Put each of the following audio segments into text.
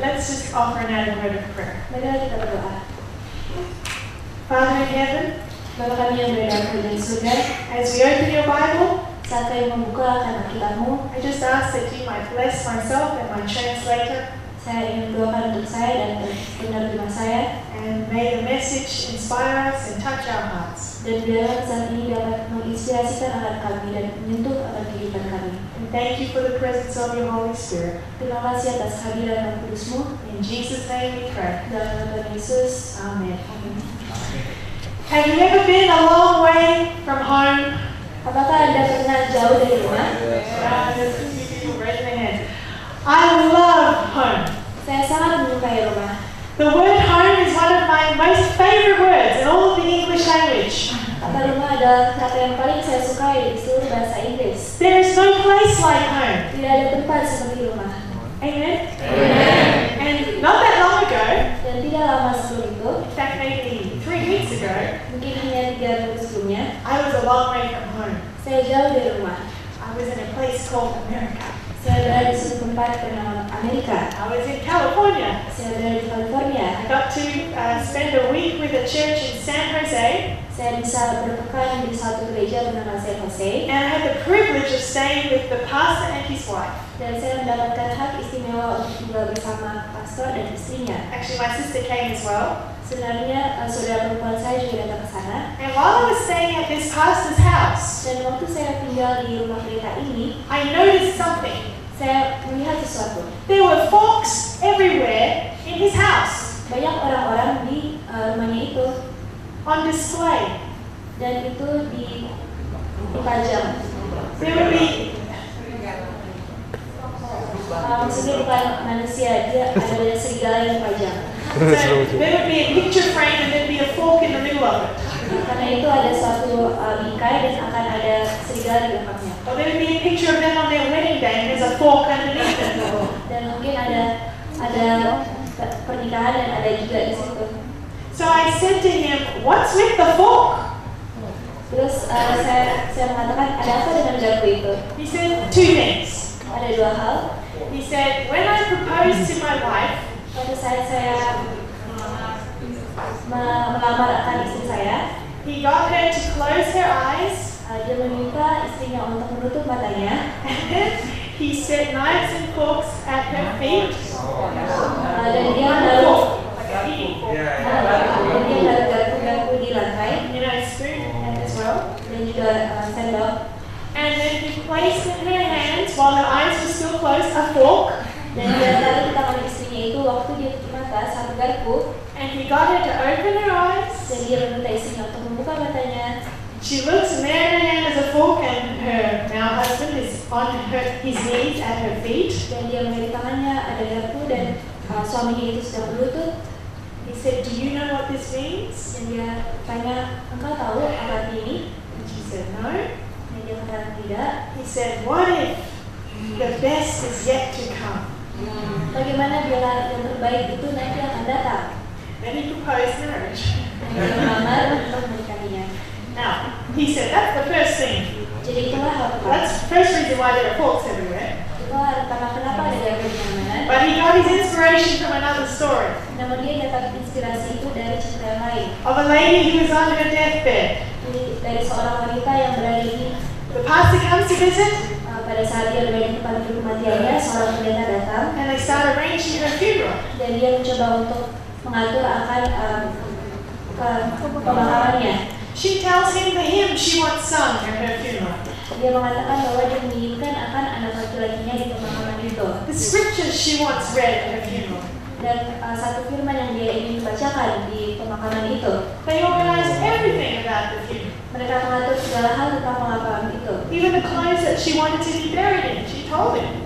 Let's just offer another word of prayer. Father in heaven, as we open your Bible, I just ask that you might bless myself and my translator, and may the message inspire us and touch our hearts. And thank you for the presence of your Holy Spirit. In Jesus' name we pray. Amen. Have you ever been a long way from home? I love home. The word home is one of my most favorite words in all of the English language. There is no place like home. Amen? Amen. And not that long ago, in fact maybe 3 weeks ago, I was a long way from home. I was in a place called America. I was in California. I got to spend a week with a church in San Jose. And I had the privilege of staying with the pastor and his wife. Actually, my sister came as well. And while I was staying at this pastor's house, I noticed something. There were folks everywhere in his house. On display. There would be a picture frame and there'd be a fork in the middle of it. Or there would be a picture of them on their wedding day and there's a fork underneath them. So I said to him, "What's with the fork?" He said, "Two things." He said, "When I proposed to my wife, he got her to close her eyes." And then he set knives and forks at her feet. And then he placed in her hands, while her eyes were still closed, a fork. And he got her to open her eyes. She looks in her hand as a fork, and her now husband is on his knees at her feet. He said, "Do you know what this means?" And she said, "No." He said, "What if the best is yet to come?" Then he proposed marriage. Now, he said, that's the first thing. That's the first reason why there are forks everywhere. But he got his inspiration from another story. Of a lady who was on her deathbed. The pastor comes to visit, and they start arranging her funeral. She tells him the hymn she wants sung at her funeral. The scriptures she wants read at her funeral. They organize everything about the funeral. Even the clothes that she wanted to be buried in, she told him.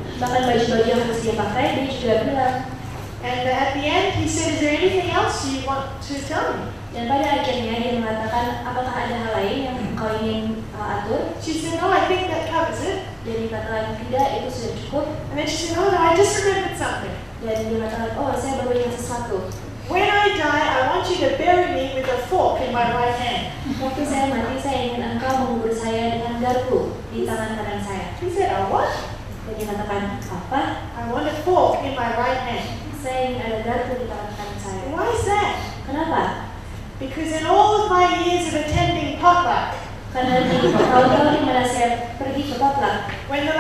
And at the end, he said, is there anything else you want to tell me? Dan pada akhirnya dia mengatakan, apakah ada hal lain yang kau ingin atur? She said, no, I think that covers it. Dan dia mengatakan, tidak, itu sudah cukup. And then she said, oh no, I just remembered something. Dan dia mengatakan, oh, saya baru ingat sesuatu. When I die, I want you to bury me with a fork in my right hand. Waktu saya mati, saya ingin engkau mengubur saya dengan garpu di tangan kanan saya. He said, oh, what? Dan dia mengatakan, apa? I want a fork in my right hand. Saya ingin ada garpu di tangan kanan saya. Why is that? Kenapa? Because in all of my years of attending potluck, when the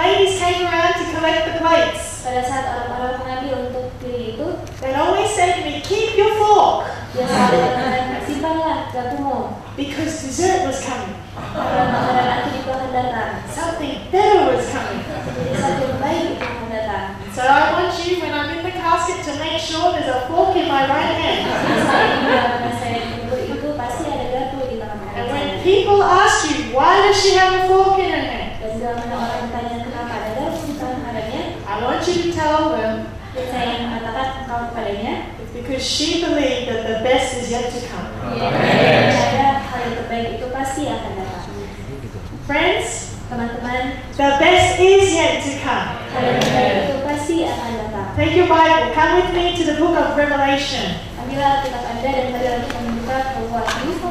ladies came around to collect the plates, they always said to me, keep your fork, because dessert was coming. Something better was coming. So I want you, when I'm in the casket, to make sure there's a fork in my right hand. And when people ask you, why does she have a fork in her hand? I want you to tell them, it's because she believed that the best is yet to come. Yes. Friends, the best is yet to come. Take your Bible, come with me to the book of Revelation.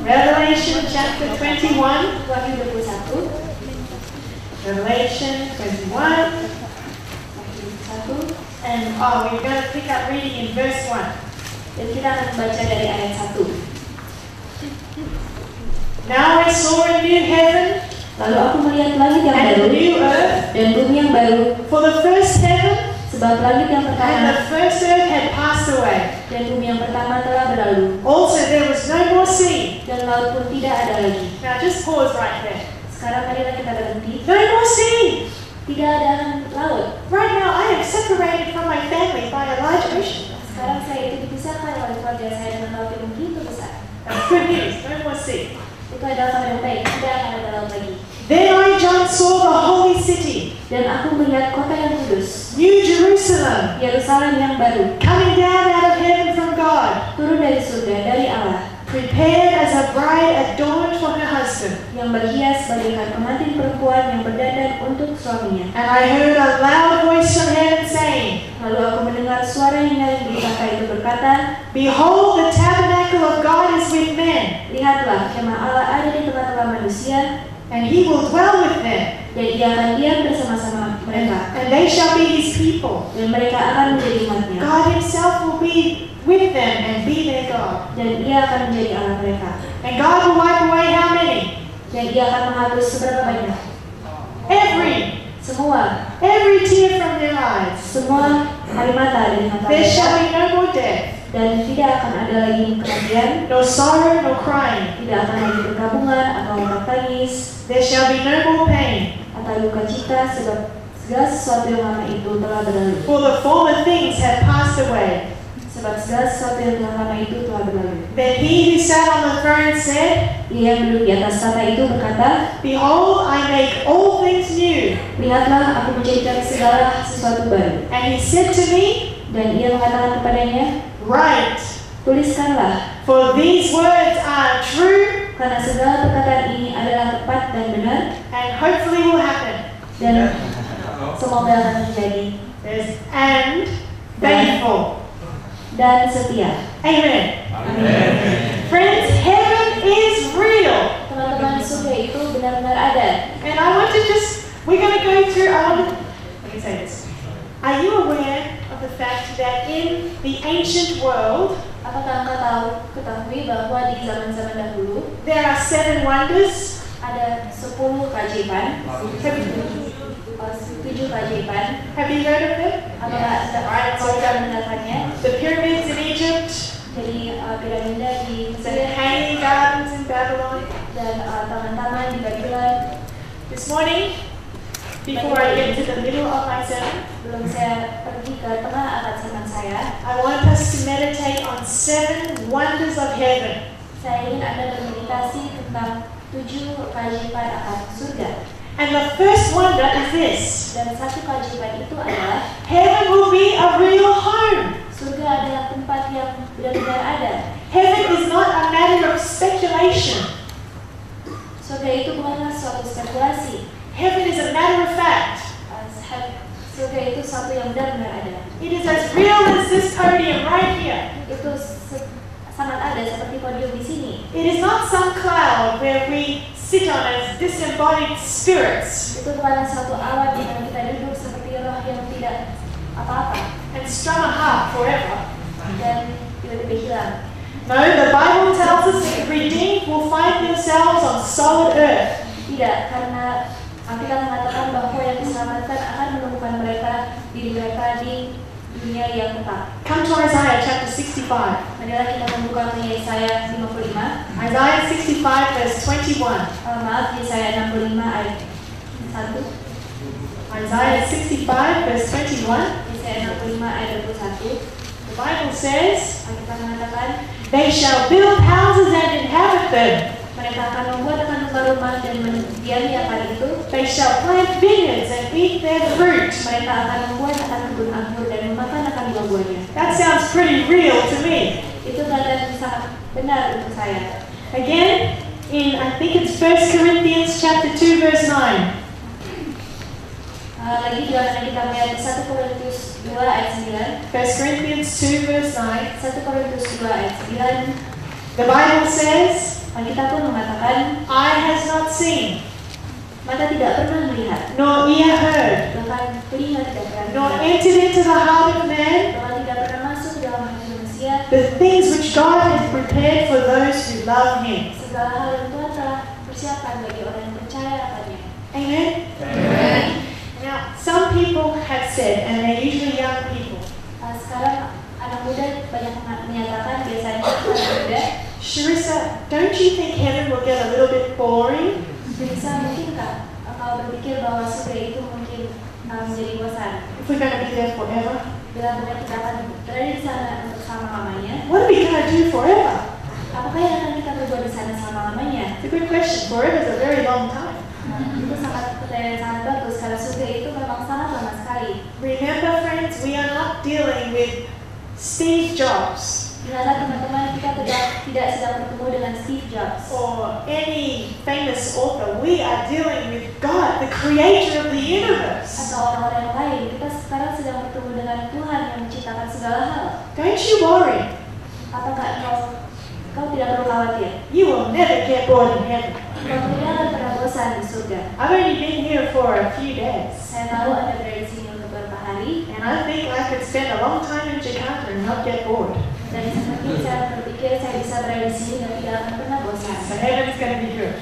Revelation chapter 21. Revelation 21. And we're going to pick up reading in verse 1. Now I saw a new heaven and a new earth, for the first heaven and the first earth had passed away. Also, there was no more sea. Now, just pause right there. No more sea. Right now, I am separated from my family by a large ocean. That's good news. No more sea. Then I, John, saw the holy city, New Jerusalem, coming down out of heaven from God, prepared as a bride adorned for her husband. And I heard a loud voice from heaven saying, behold, the tabernacle of God is with men, and he will dwell with them, and they shall be his people. God himself will be with them and be their God. And God will wipe away how many? Every tear from their eyes. There shall be no more death, no sorrow, no crying. There shall be no more pain, for the former things have passed away. Then he who sat on the throne said, behold, I make all things new. And he said to me, write, for these words are true and hopefully will happen. There's and faithful. Amen. Amen. Friends, heaven is real. And I want to just, we're going to go through, let me say this. Are you aware of the fact that in the ancient world, there are 7 wonders? Have you heard of them? Yes. The pyramids in Egypt, the hanging gardens in Babylon. This morning, before I get to the middle of my sermon, I want us to meditate on 7 wonders of heaven. And the first wonder is this: heaven will be a real home. Heaven is not a matter of speculation. Heaven is a matter of fact. It is as real as this podium right here. It is not some cloud where we sit on as disembodied spirits and strum a harp forever. No, the Bible tells us that the redeemed will find themselves on solid earth. Come to Isaiah chapter 65. Isaiah 65 verse 21. Isaiah 65 verse 21. The Bible says, they shall build houses and inhabit them. They shall plant vineyards and eat their fruit. That sounds pretty real to me. Again, in I think it's 1 Corinthians chapter 2 verse 9. Lagi juga akan kita melihat 1 Korintus 2 ayat 9. 1 Corinthians 2 verse 9. 1 Korintus 2 ayat 9. The Bible says, Alkitab pun mengatakan, eye has not seen, mata tidak pernah melihat, nor ear heard, bahkan telinga tidak pernah, nor entered into the heart of man, bahkan tidak pernah masuk dalam hati manusia, the things which God has prepared for those who love Him. Segala hal yang Tuhan telah persiapkan bagi orang yang percaya kepadanya. Amen. Amen. Now, some people have said, and they're usually young people, Sharissa, don't you think heaven will get a little bit boring? If we're going to be there forever, what are we going to do forever? It's a good question. Forever is a very long time. Remember, friends, we are not dealing with Steve Jobs or any famous author. We are dealing with God, the creator of the universe. Don't you worry. You will never get bored in heaven. I've only been here for a few days, and I think I could spend a long time in Jakarta and not get bored. So heaven's going to be good.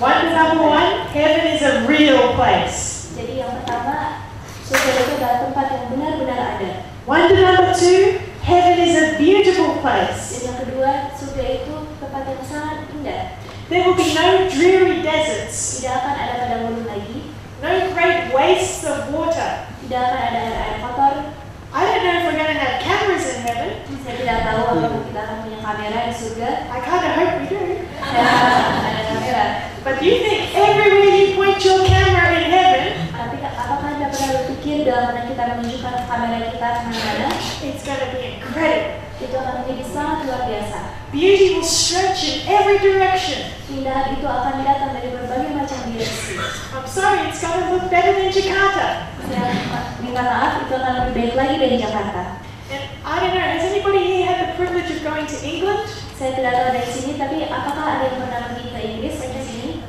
One, number one, heaven is a real place. One, number two, heaven is a beautiful place. There will be no dreary deserts, no great wastes of water. I don't know if we're going to have cameras in heaven. I kind of hope we do. But do you think everywhere you point your camera in heaven, it's going to be incredible. Beauty will stretch in every direction. I'm sorry, it's going to look better than Jakarta. And I don't know, has anybody here had the privilege of going to England?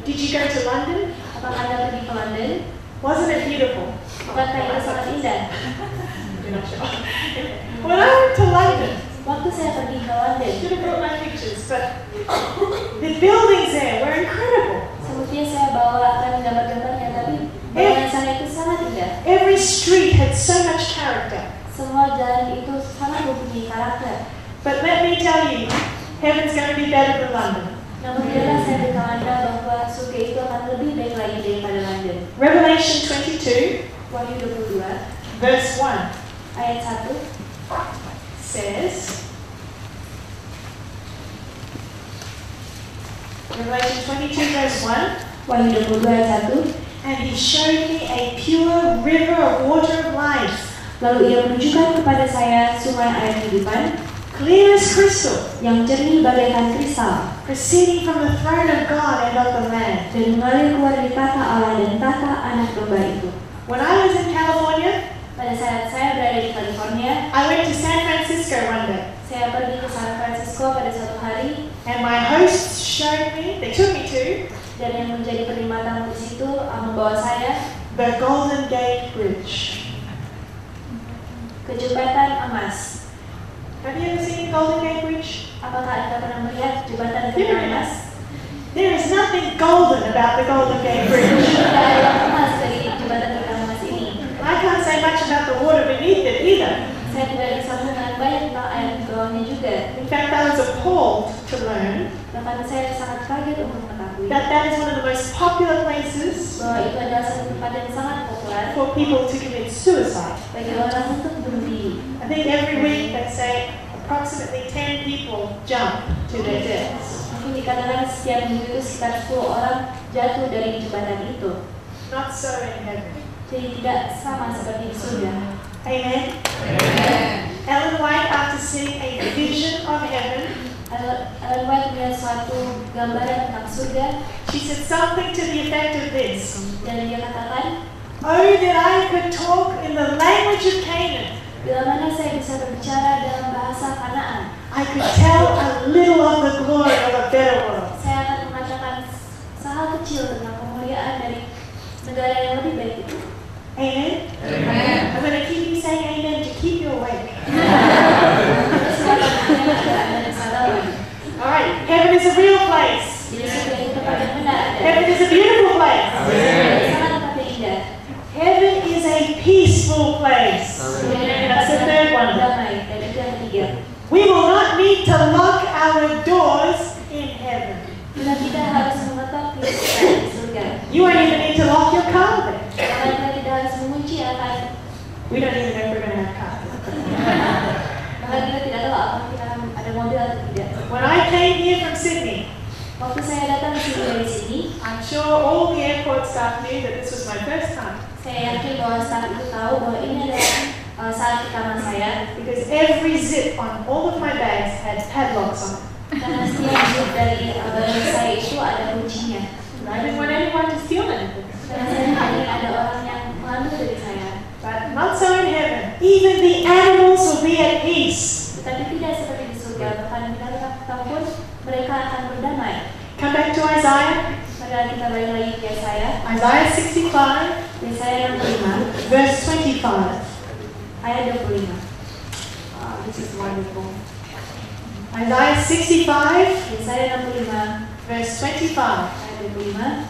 Did you go to London? Wasn't it beautiful? You're not sure. When I went to London, I should have brought my pictures, but the buildings there were incredible. Every street had so much character. But let me tell you, heaven's going to be better than London. Revelation 22, verse 1, says, Revelation 22 verse 1, and he showed me a pure river of water of life, sungai air kehidupan, clear as crystal, yang jernih bagaikan kristal, proceeding from the throne of God and of the Lamb, dan mengalir keluar dari tata Allah dan tata anak domba itu. When I was in California, pada saat saya berada di California, I went to San Francisco one day. Saya pergi ke San Francisco pada suatu hari, and my hosts showed me, they took me to, dan yang menjadi penerima tamu di situ membawa saya, the Golden Gate Bridge. Jembatan emas. Have you ever seen Golden Gate Bridge? Apakah anda pernah melihat jembatan emas? There is nothing golden about the Golden Gate Bridge. Tidak ada emas dari jembatan emas ini. I can't say much about the water beneath it either. Saya tidak bisa mengatakan banyak tentang air di bawahnya juga. In fact, I was appalled to learn. Bahkan saya sangat kaget untuk mengetahui. That is one of the most popular places. Bahwa itu adalah satu tempat yang sangat populer. For people to commit suicide. Bagi orang untuk I think every week they say approximately 10 people jump to their deaths. Mungkin dikatakan setiap minggu sekitar 10 orang jatuh dari jembatan itu. Not so in heaven. Jadi tidak sama seperti di surga. Amen. Ellen White, after seeing a vision of heaven, Ellen White melihat suatu gambaran tentang surga. She said something to the effect of this. Dan dia katakan, "Oh, that I could talk in the language of Canaan." Bila mana saya bisa berbicara dalam bahasa Kanaan. I could tell a little of the glory of a better world. Saya akan mengatakan hal kecil tentang kemuliaan dari negara yang lebih baik itu. Amen. Amen. I'm going to keep you saying amen to keep you awake. All right. Heaven is a real place. Heaven is a beautiful place. Heaven is a peaceful place. That's the third one. We will not need to lock our doors in heaven. You won't even need to lock your car there. We don't even know if we're going to have cars. When I came here from Sydney, I'm sure all the airport staff knew that this was my first time. Saya yakin bahwa staff itu tahu bahwa ini adalah saat pertama saya, because every zip on all of my bags had padlocks on it. Karena setiap zip dari barang saya itu ada kuncinya. I didn't want anyone to steal anything. Karena saya tidak ingin ada orang yang mengambil dari saya. But not so in heaven. Even the animals will be at peace. Tetapi tidak seperti di surga, bahkan binatang pun mereka akan berdamai. Come back to Isaiah. Mari kita balik lagi ke Yesaya. Isaiah 65, Yesaya 65, verse 25. Ayat 25. Oh, this is wonderful. Isaiah 65, Isaiah 65, verse 25. Ayat 25.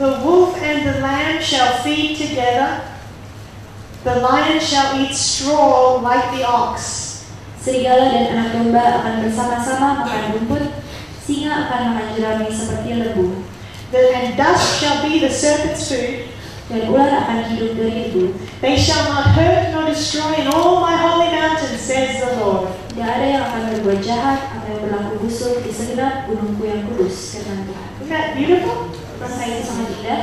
The wolf and the lamb shall feed together. The lion shall eat straw like the ox. Serigala dan anak domba akan bersama-sama makan rumput. Singa akan makan jerami seperti lembu. And dust shall be the serpent's food. Dan ular akan hidup dari itu. They shall not hurt nor destroy in all my holy mountains, says the Lord. Tidak ada yang akan berbuat jahat atau berlaku busuk di segenap gunungku yang kudus, kata Tuhan. Isn't that beautiful? Rasanya sangat indah.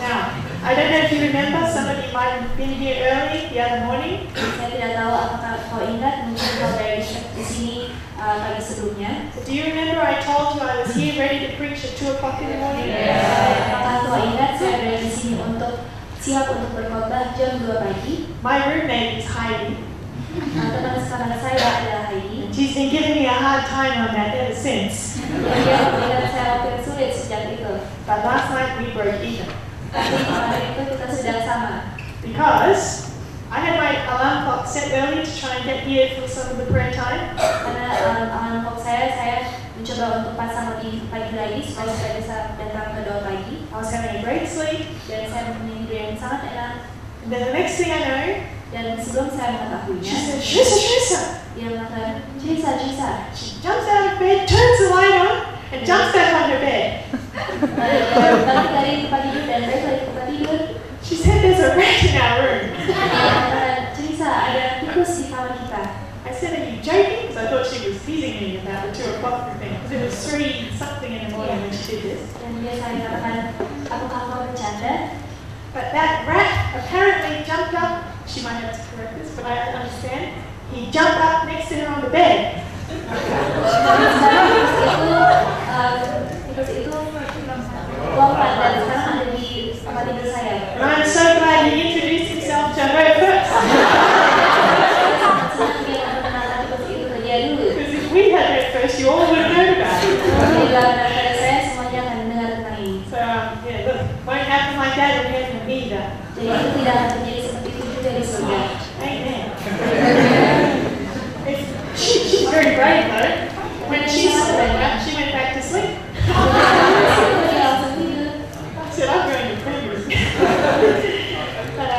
Now, I don't know if you remember, somebody might have been here early the other morning. Saya tidak tahu apakah kau ingat, mungkin kau dari di sini pagi sebelumnya. Do you remember I told you I was here ready to preach at 2 o'clock in the morning? Apakah kau ingat saya berada di sini untuk siap untuk berkhotbah jam 2 pagi. My roommate is Heidi. Teman sekarang saya adalah Heidi. She's been giving me a hard time on that ever since. Dia berikan saya waktu sulit sejak itu. But last night we broke even. Tapi malam itu kita sudah sama. Because I had my alarm clock set early to try and get here for some of the prayer time. Karena alarm clock saya mencoba untuk pasang lebih pagi lagi supaya saya bisa datang ke 2 pagi. I was having a great sleep. Dan saya mempunyai sangat enak. Then the next thing I know, dan sebelum saya mengetahuinya, she said, Sharissa. Dia mengatakan, Sharissa. She jumps out of bed, turns the light on, and jumps back on her bed. Balik dari tempat tidur dan balik dari tempat tidur. She said, there's a rat in our room. Sharissa, ada tikus di kamar kita. I said, are you joking? Because I thought she was teasing me about the 2 o'clock thing. Because it was 3 something in the morning when she did this. Dan dia mengatakan, apakah kau bercanda? But that rat apparently jumped up. She might have to correct this, but I understand. He jumped up next to him on the bed. And I'm so glad he introduced himself to her first. Because if we had read first, you all would have known about it. So, yeah, look, won't happen like that in heaven either. She's very brave though. When she saw that, she went back to sleep. I said, I'm going to prison. But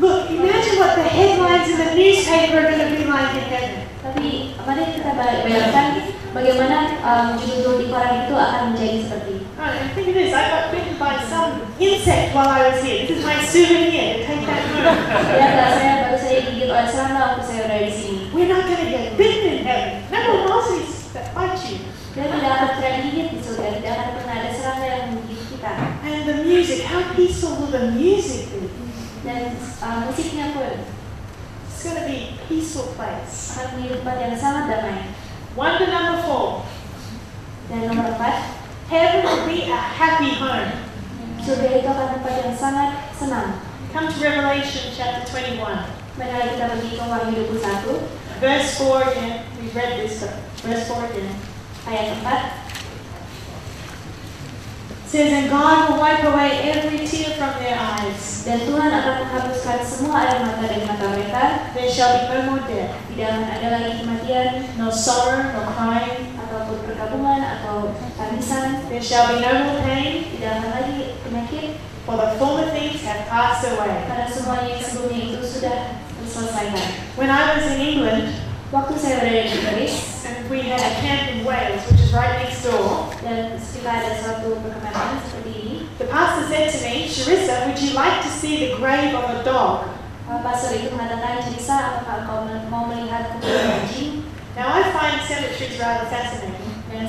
look, imagine what the headlines in the newspaper are going to be like in heaven. Tapi, mari kita bayangkan bagaimana judul koran itu akan menjadi seperti. And think of this, I got bitten by some insect while I was here. This is my souvenir. Take that home. We're not going to get bitten in heaven. No one else that bites you. And the music, how peaceful will the music be? It's going to be a peaceful place. Wonder number 4. Heaven will be a happy home. Come to Revelation chapter 21. Verse 4 again. We've read this, but verse 4 again. It says, and God will wipe away every tear from their eyes. There shall be no more death, no sorrow, no crying. There shall be no more pain, for the former things have passed away. When I was in England, and we had a camp in Wales, which is right next door, the pastor said to me, Sharissa, would you like to see the grave of a dog? Now I find cemeteries rather fascinating. And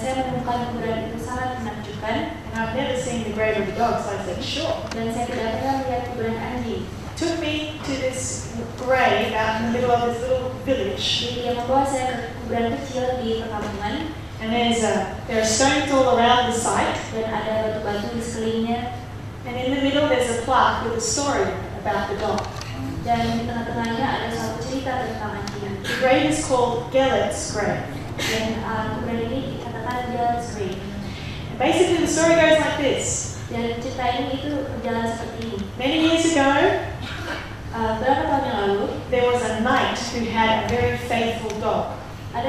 I've never seen the grave of a dog, so I said, sure. Took me to this grave out in the middle of this little village. And there are stones all around the site. And in the middle there's a plaque with a story about the dog. The grave is called Gellert's grave. And basically the story goes like this. Many years ago, there was a knight who had a very faithful dog. And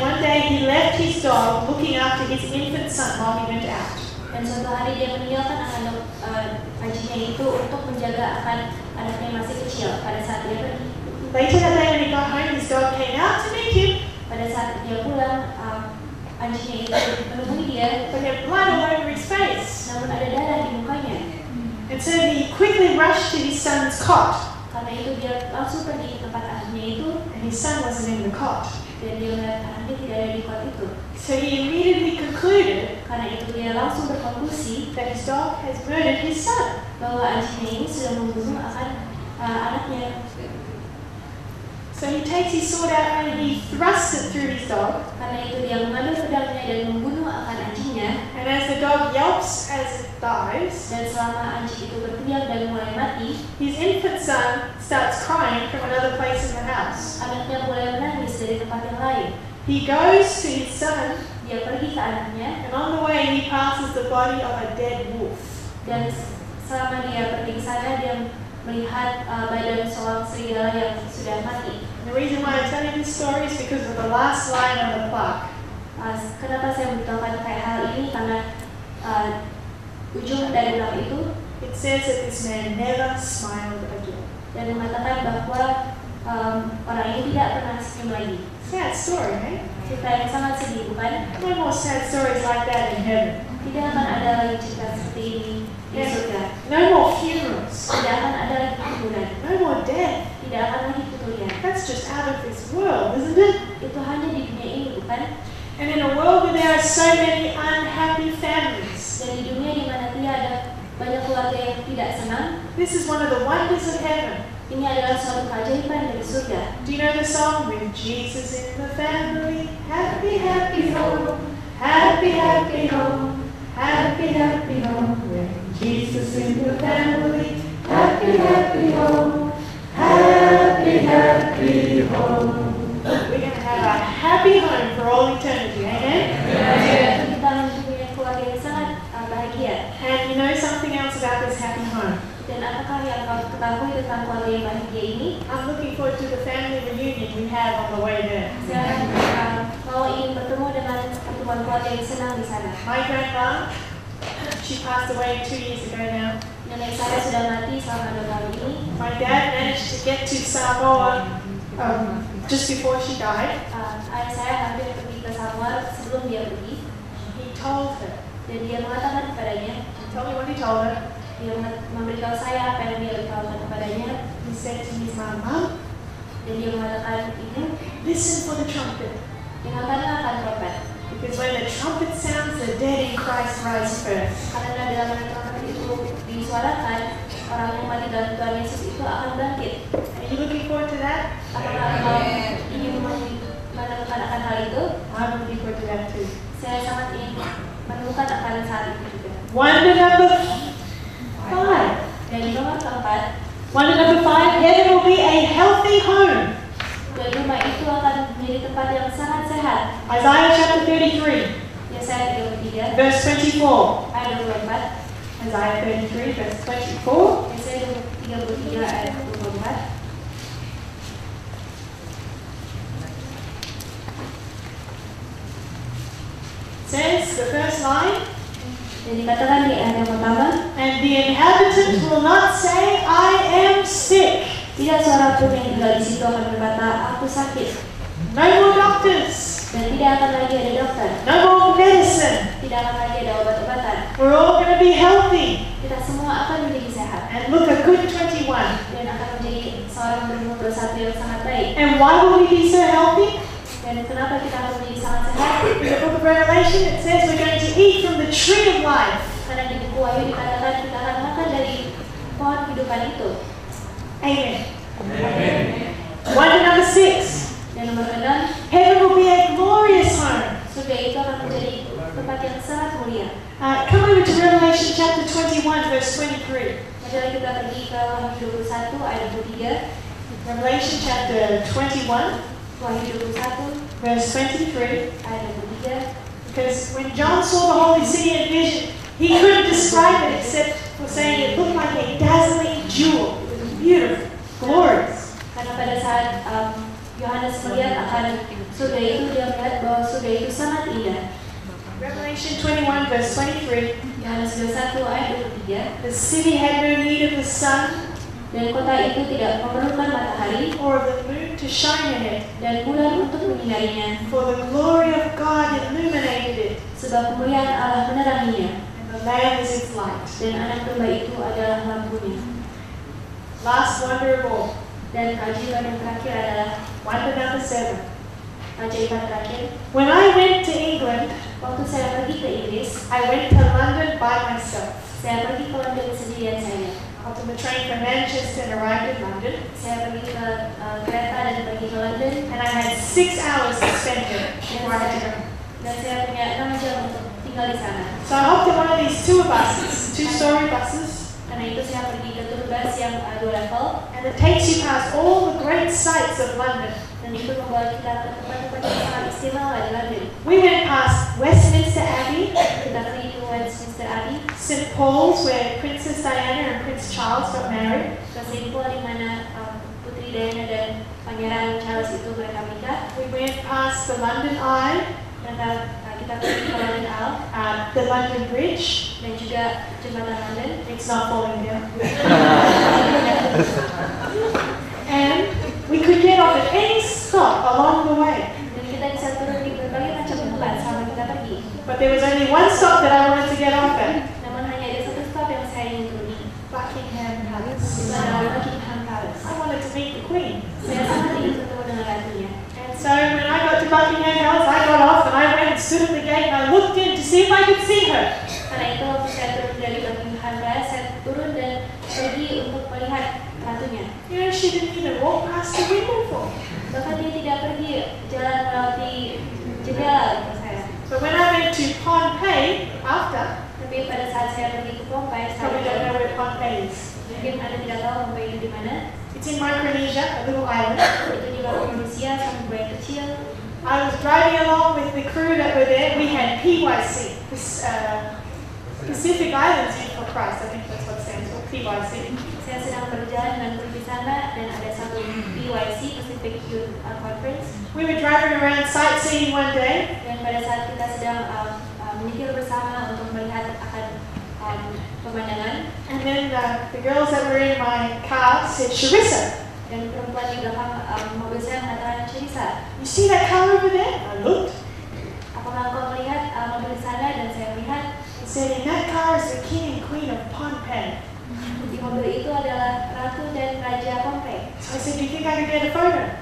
one day he left his dog looking after his infant son while he went out. Later that day when he got home, his dog came out to meet him. But he had blood all over his face. And so he quickly rushed to his son's cot. And his son wasn't in the cot. So he immediately concluded that his dog has murdered his son. So he takes his sword out and he thrusts it through his dog. And as the dog yelps as it dies, his infant son starts crying from another place in the house. He goes to his son, and on the way he passes the body of a dead wolf. And the reason why I'm telling this story is because of the last line on the plaque. It says that this man never smiled again. Sad story, right? No more sad stories like that in heaven. Yeah. No more funerals. No more death. That's just out of this world, isn't it? And in a world where there are so many unhappy families, This is one of the wonders of heaven. Ini adalah suatu keajaiban dari surga. Do you know the song with Jesus in the family? Happy, happy home. Happy, happy home. Happy, happy home. When Jesus in the family. Happy, happy home. Happy, happy home. We're going to have a happy home for all eternity. Amen? Amen. And you know something else about this happy home? I'm looking forward to the family reunion we have on the way there. My grandma, she passed away 2 years ago now. My dad managed to get to Samoa just before she died. He told her. Tell me what he told her. He said to his mom, Mom, listen for the trumpet. Because when the trumpet sounds, the dead in Christ rise first. Are you looking forward to that? I'm looking forward to that too. Wonder number 5. Wonder number 5, heaven will be a healthy home. Isaiah chapter 33, verse 24. Isaiah 33, verse 24. Says the first line. And the inhabitants will not say, I am sick. No more doctors. No more medicine. We're all going to be healthy. And look, a good 21. And why will we be so healthy? In the book of Revelation, it says we're going to eat from the tree of life. Amen. Amen. Wonder number 6. Heaven will be a glorious home. Come over to Revelation chapter 21, verse 23. Revelation chapter 21. Verse 23, because when John saw the holy city in vision, he couldn't describe it except for saying it looked like a dazzling jewel. It was beautiful, glorious. Karena pada saat Yohanes melihat akan surga itu, dia melihat bahwa surga itu sangat indah. Revelation 21, verse 23. Yohanes 21 ayat 23. The city had no need of the sun. Dan kota itu tidak memerlukan matahari to shine in it, dan bulan untuk menyinarinya. For the glory of God illuminated it. Sebab kemuliaan Allah meneranginya. And the Lamb is its light. Dan anak domba itu adalah lampunya. Last wonder of all. Dan keajaiban yang terakhir adalah wonder number 7. Keajaiban terakhir. When I went to England, waktu saya pergi ke Inggris, I went to London by myself. Saya pergi ke London sendirian saya. I was on the train from Manchester and arrived in London. And I had 6 hours to spend here before I had to go. So I hopped in one of these tour buses, two-story buses. And it takes you past all the great sights of London. We went past Westminster Abbey. St. Paul's, where Princess Diana and Prince Charles got married. We went past the London Eye, the London Bridge. It's not falling down. And we could get off at any stop along the way. But there was only one stop that I wanted to get off at. Buckingham Palace. I wanted to meet the Queen. And so when I got to Buckingham Palace, I got off and I went and stood at the gate and I looked in to see if I could see her. she didn't even walk past the window for me. Bahkan dia tidak pergi jalan melewati jendela untuk saya. But when I went to Pohnpei after, tapi pada saat saya pergi ke Pohnpei, saya tidak tahu where Pohnpei is. Mungkin anda tidak tahu Pohnpei itu di mana. It's in Micronesia, a little island. Itu di Mikronesia, sebuah kecil. I was driving along with the crew that were there. We had PYC, Pacific Islands Youth for Christ. I think that's what stands for, PYC. Saya sedang berjalan dengan grup di sana dan ada satu PYC, Pacific Youth Conference. We were driving around sightseeing one day. Dan pada saat kita sedang menyisir bersama untuk melihat akan pemandangan. And then the girls that were in my car said, "Sharissa." Dan perempuan di belakang mobil saya mengatakan, "Sharissa, you see that car over there?" I looked. Apakah kau melihat mobil sana? Dan saya melihat. It said, "In that car is the king and queen of Pohnpei." Di mobil itu adalah ratu dan raja Pohnpei. So I said, "Do you think I can get a photo?" I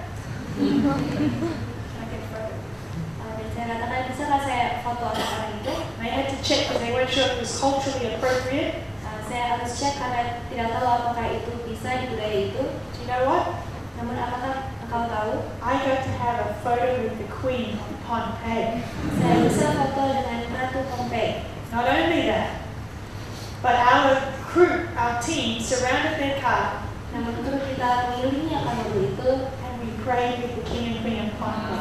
get a photo. Dan saya katakan, bisakah saya foto orang itu? I had to check because they weren't sure it was culturally appropriate. Saya harus cek karena tidak tahu apakah itu bisa di budaya itu. You know what? Namun apakah engkau tahu? I got to have a photo with the Queen of Pohnpei. Saya bisa foto dengan Ratu Pohnpei. Not only that, but our crew, our team, surrounded their car. Namun kru kita mengelilingi akan mobil itu. And we prayed with the King and Queen of Pohnpei.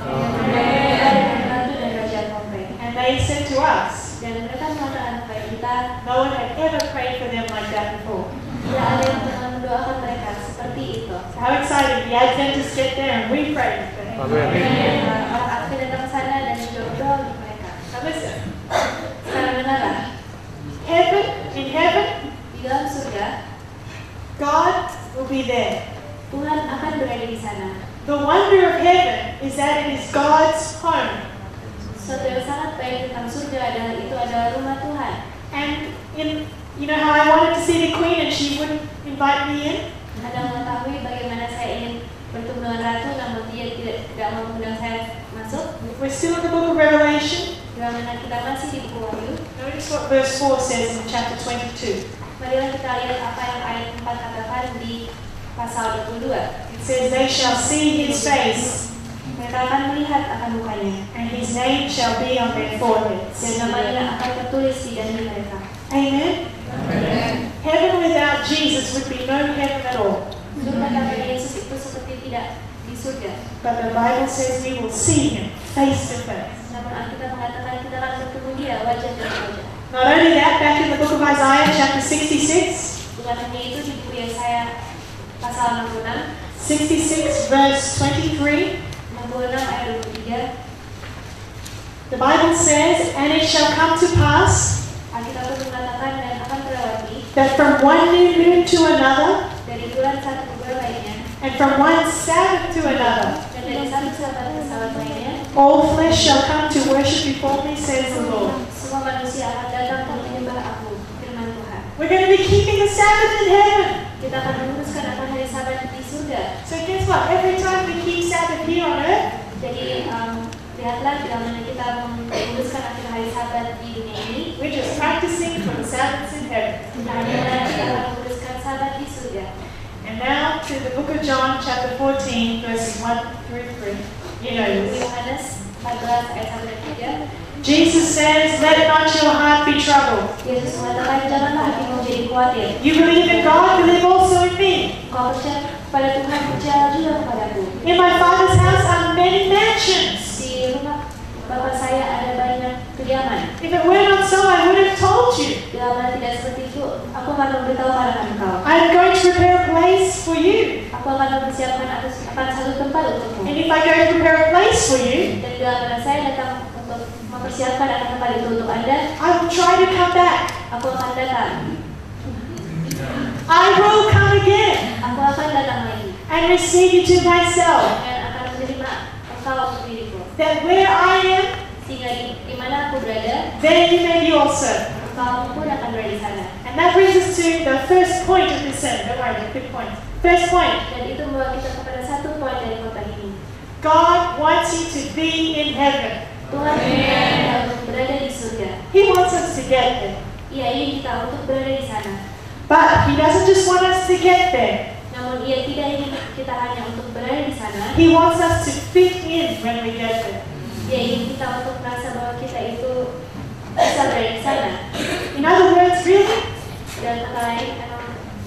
Ratu dan Raja Pohnpei. And they said to us, dan mereka mengatakan kepada kita, no one had ever prayed for them like that before. Tidak ada yang pernah mendoakan mereka seperti itu. How exciting! The Adventists get there and we pray with them. Orang Advent datang ke sana dan berdoa untuk mereka. Listen. Sekarang dengarlah. In heaven, di dalam surga, God will be there. Tuhan akan berada di sana. The wonder of heaven is that it is God's home. Sesuatu yang sangat baik tentang surga adalah itu adalah rumah Tuhan. And you know how I wanted to see the Queen and she wouldn't invite me in. Anda mengetahui bagaimana saya ingin bertemu dengan Ratu, namun dia tidak mau mengundang saya masuk. We're still in the book of Revelation. Bagaimana kita masih di buku Wahyu. Notice what verse 4 says in chapter 22. Marilah kita lihat apa yang ayat 4 katakan di pasal 22. It says they shall see his face. Mereka akan melihat akan mukanya. And his name shall be on their foreheads. Dan namanya akan tertulis di dahi mereka. Amen. Heaven without Jesus would be no heaven at all. Surga tanpa Yesus itu seperti tidak di surga. But the Bible says we will see him face to face. Namun Alkitab mengatakan kita akan bertemu dia wajah dengan wajah. Not only that, back in the book of Isaiah chapter 66. Bukan hanya itu di buku Yesaya pasal 66. 66 verse 23. The Bible says, and it shall come to pass that from one new moon to another, and from one Sabbath to another, all flesh shall come to worship before me, says the Lord. We're going to be keeping the Sabbath in heaven. So guess what? Every time we keep Sabbath here on earth, we're just practicing for the Sabbaths in heaven. And now to the book of John, chapter 14, verses 1-3. You know this. Jesus says, let not your heart be troubled. You believe in God, believe also in me. In my Father's house are many mansions. If it were not so, I would have told you. I am going to prepare a place for you. And if I go to prepare a place for you, I will try to come back. I will come again and receive you to myself, that where I am, there you may be also. And that brings us to the first point of this sermon. Don't worry, good point. First point. God wants you to be in heaven. He wants us to get there. But he doesn't just want us to get there. kita hanya untuk berada di sana. He wants us to fit in when we get there. Dia ingin kita untuk merasa bahwa kita itu bisa berada di sana. In other words, really? Dan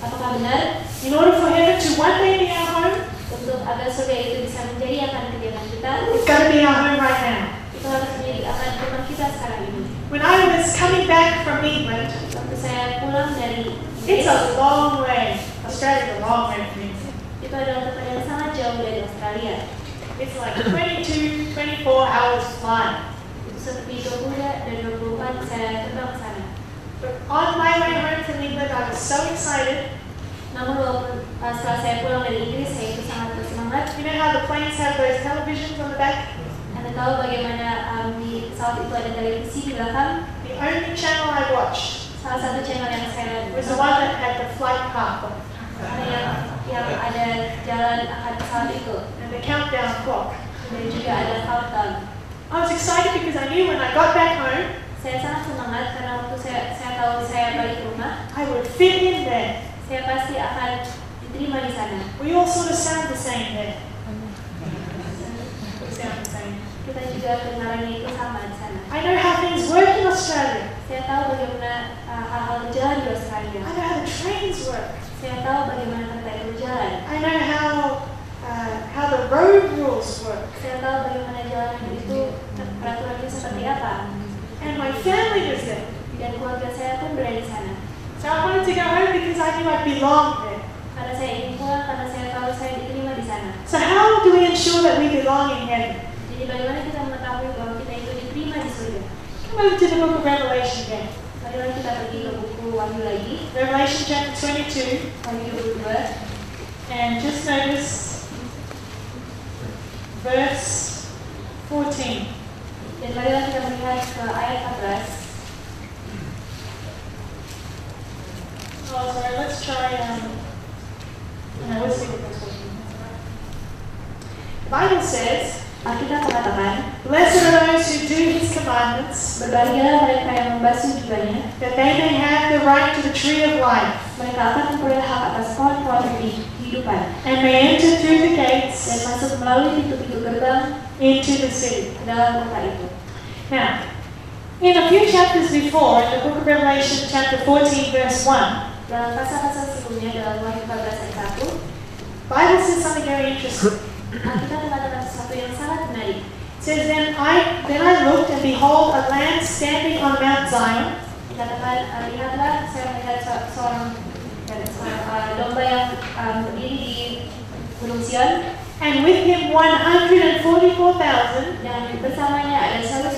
apakah benar? In order for heaven to one day be our home, untuk agar surga itu bisa menjadi akan kediaman kita, it's got to be our home right now. Itu harus menjadi akan rumah kita sekarang ini. When I was coming back from England, waktu saya pulang dari It's a long way. Australia is a long way from England. Itu adalah tempat yang sangat jauh dari Australia. It's like 22, 24 hours flight. Seperti 24 saya terbang sana. On my way home from England, I was so excited. Namun setelah saya pulang dari Inggris, saya itu sangat bersemangat. You know how the planes have those televisions on the back? Anda tahu bagaimana di pesawat itu ada televisi di belakang? The only channel I watched. Salah satu channel yang saya was the one that had the flight path. Yang ada jalan akan pesawat itu. And the countdown clock. Dan juga ada countdown. I was excited because I knew when I got back home. Saya sangat semangat karena waktu saya tahu saya balik rumah. I would fit in there. Saya pasti akan diterima di sana. We all sort of sound the same there. Sound the same. Kita juga pengarannya itu sama di sana. I know how things work in Australia. Saya tahu bagaimana hal-hal berjalan di Australia. I know how the trains work. Saya tahu bagaimana kereta itu berjalan. I know how the road rules work. Saya tahu bagaimana jalanan itu peraturannya seperti apa. And my family was there. Dan keluarga saya pun berada di sana. So I wanted to go home because I knew I belonged there. Karena saya ingin pulang karena saya tahu saya diterima di sana. So how do we ensure that we belong in heaven? Jadi bagaimana kita mengetahui bahwa kita itu diterima di surga? Come over to the book of Revelation again. Marilah kita pergi ke buku Wahyu lagi. Revelation chapter 22. Wahyu 22. And just notice verse 14. Dan marilah kita melihat ke ayat 14. Oh, sorry. Let's try. Let's see what verse 14. The Bible says. Alkitab mengatakan, Blessed are those who do His commandments, berbahagialah mereka yang membaca firman-Nya, that they may have the right to the tree of life, mereka akan memperoleh hak atas pohon-pohon kehidupan, and may enter through the gates, dan masuk melalui pintu-pintu gerbang, into the city, ke dalam kota itu. Now, in a few chapters before, in the book of Revelation, chapter 14, verse 1, dalam pasal-pasal sebelumnya dalam Wahyu 14 ayat 1, Bible says something very interesting. Alkitab mengatakan sesuatu yang sangat menarik. Says then I looked and behold a lamb standing on Mount Zion. Dikatakan lihatlah saya melihat seorang domba yang berdiri di Gunung Sion. And with him 144,000. Dan bersamanya ada 144,000.